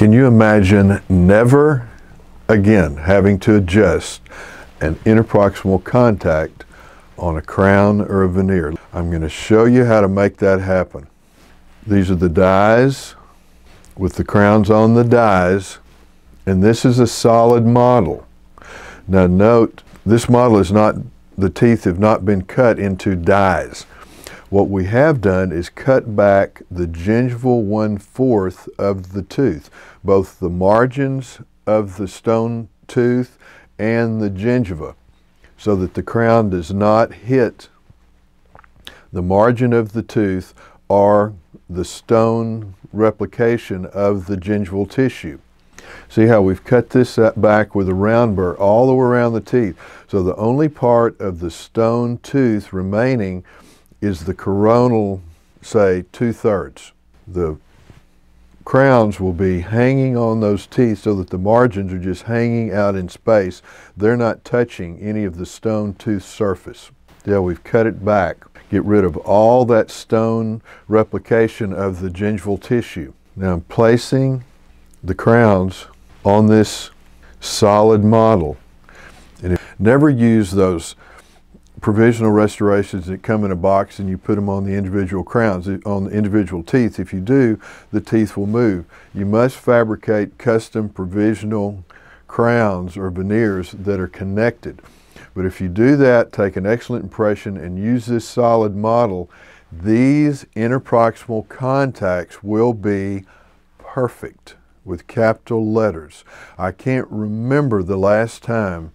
Can you imagine never again having to adjust an interproximal contact on a crown or a veneer? I'm going to show you how to make that happen. These are the dies with the crowns on the dies, and this is a solid model. Now note, this model is not, the teeth have not been cut into dies. What we have done is cut back the gingival 1/4 of the tooth, both the margins of the stone tooth and the gingiva, so that the crown does not hit the margin of the tooth or the stone replication of the gingival tissue. See how we've cut this back with a round burr all the way around the teeth. So the only part of the stone tooth remaining is the coronal, say, 2/3. The crowns will be hanging on those teeth so that the margins are just hanging out in space. They're not touching any of the stone tooth surface. Yeah, we've cut it back. Get rid of all that stone replication of the gingival tissue. Now I'm placing the crowns on this solid model. And never use those provisional restorations that come in a box and you put them on the individual crowns, on the individual teeth. If you do, the teeth will move. You must fabricate custom provisional crowns or veneers that are connected. But if you do that, take an excellent impression and use this solid model, these interproximal contacts will be perfect with capital letters. I can't remember the last time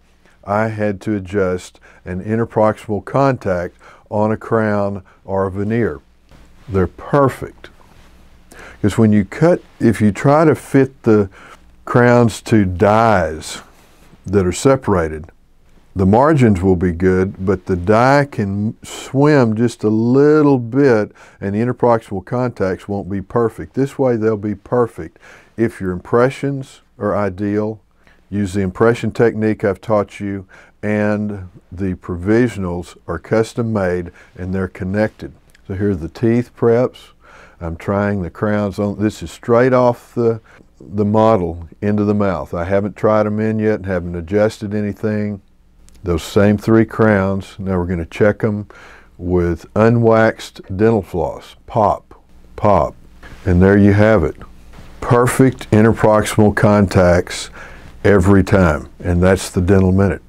I had to adjust an interproximal contact on a crown or a veneer. They're perfect. Because when you cut, if you try to fit the crowns to dies that are separated, the margins will be good, but the die can swim just a little bit and the interproximal contacts won't be perfect. This way they'll be perfect. If your impressions are ideal, use the impression technique I've taught you, and the provisionals are custom made and they're connected. So here are the teeth preps. I'm trying the crowns on. This is straight off the model into the mouth. I haven't tried them in yet and haven't adjusted anything. Those same three crowns, now we're going to check them with unwaxed dental floss. Pop, pop, and there you have it. Perfect interproximal contacts every time, and that's the Dental Minute.